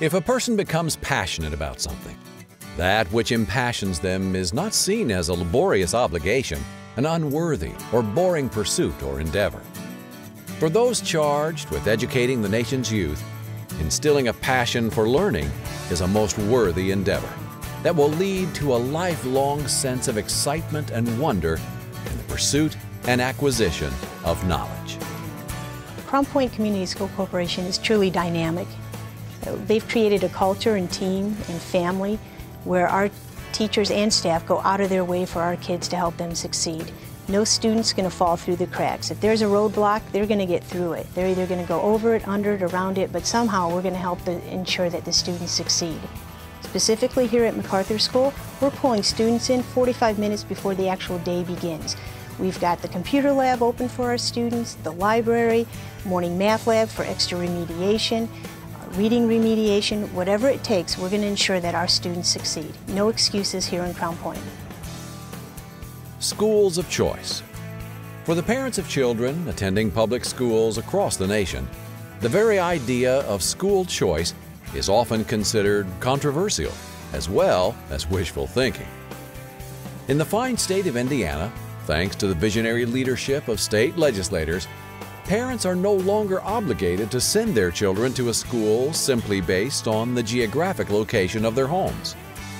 If a person becomes passionate about something, that which impassions them is not seen as a laborious obligation, an unworthy or boring pursuit or endeavor. For those charged with educating the nation's youth, instilling a passion for learning is a most worthy endeavor that will lead to a lifelong sense of excitement and wonder in the pursuit and acquisition of knowledge. Crown Point Community School Corporation is truly dynamic. They've created a culture and team and family where our teachers and staff go out of their way for our kids to help them succeed. No student's going to fall through the cracks. If there's a roadblock, they're going to get through it. They're either going to go over it, under it, around it, but somehow we're going to help ensure that the students succeed. Specifically here at MacArthur School, we're pulling students in 45 minutes before the actual day begins. We've got the computer lab open for our students, the library, morning math lab for extra remediation, reading remediation, whatever it takes, we're going to ensure that our students succeed. No excuses here in Crown Point. Schools of choice. For the parents of children attending public schools across the nation, the very idea of school choice is often considered controversial as well as wishful thinking. In the fine state of Indiana, thanks to the visionary leadership of state legislators, parents are no longer obligated to send their children to a school simply based on the geographic location of their homes.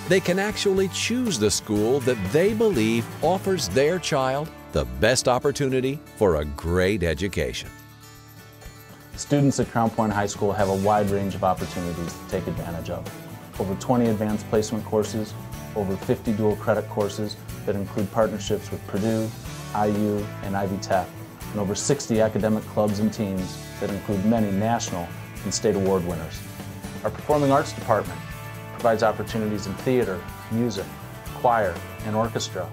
They can actually choose the school that they believe offers their child the best opportunity for a great education. Students at Crown Point High School have a wide range of opportunities to take advantage of. Over 20 advanced placement courses, over 50 dual credit courses that include partnerships with Purdue, IU, and Ivy Tech, and over 60 academic clubs and teams that include many national and state award winners. Our Performing Arts Department provides opportunities in theater, music, choir, and orchestra,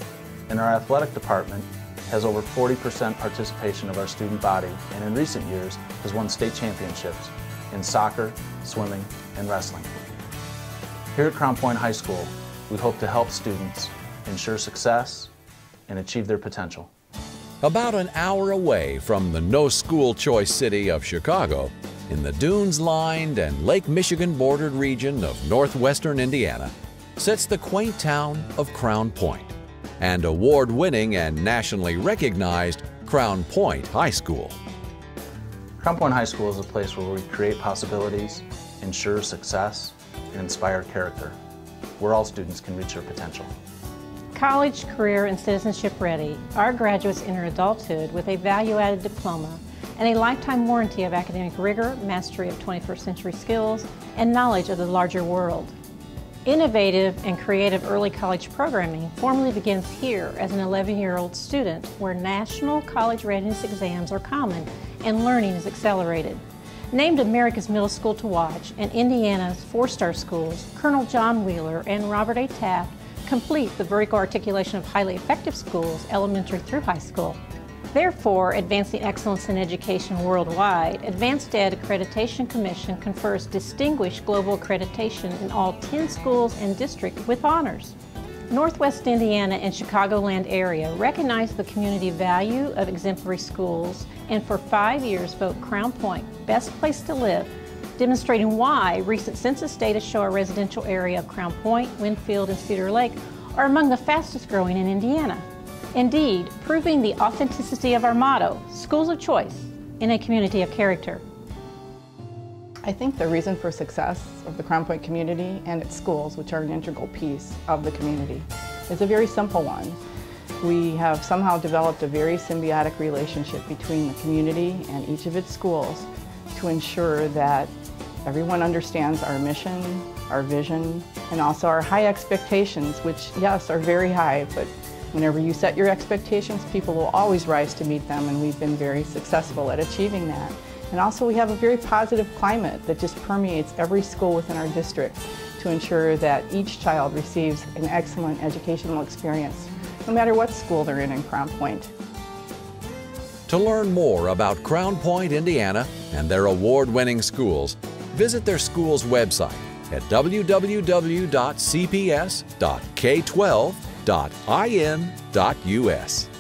and our Athletic Department has over 40% participation of our student body, and in recent years has won state championships in soccer, swimming, and wrestling. Here at Crown Point High School, we hope to help students ensure success and achieve their potential. About an hour away from the no-school choice city of Chicago, in the dunes-lined and Lake Michigan-bordered region of northwestern Indiana, sits the quaint town of Crown Point, and award-winning and nationally recognized Crown Point High School. Crown Point High School is a place where we create possibilities, ensure success, and inspire character, where all students can reach their potential. College, career, and citizenship ready, our graduates enter adulthood with a value-added diploma and a lifetime warranty of academic rigor, mastery of 21st century skills, and knowledge of the larger world. Innovative and creative early college programming formally begins here as an 11-year-old student, where national college readiness exams are common and learning is accelerated. Named America's Middle School to Watch and Indiana's four-star schools, Colonel John Wheeler and Robert A. Taft complete the vertical articulation of highly effective schools elementary through high school. Therefore, advancing excellence in education worldwide, Advanced Ed Accreditation Commission confers distinguished global accreditation in all 10 schools and districts with honors. Northwest Indiana and Chicagoland area recognize the community value of exemplary schools and for 5 years vote Crown Point Best Place to Live, demonstrating why recent census data show our residential area of Crown Point, Winfield, and Cedar Lake are among the fastest growing in Indiana. Indeed, proving the authenticity of our motto, schools of choice in a community of character. I think the reason for success of the Crown Point community and its schools, which are an integral piece of the community, is a very simple one. We have somehow developed a very symbiotic relationship between the community and each of its schools to ensure that everyone understands our mission, our vision, and also our high expectations, which, yes, are very high, but whenever you set your expectations, people will always rise to meet them, and we've been very successful at achieving that. And also we have a very positive climate that just permeates every school within our district to ensure that each child receives an excellent educational experience, no matter what school they're in Crown Point. To learn more about Crown Point, Indiana, and their award-winning schools, visit their school's website at www.cps.k12.in.us.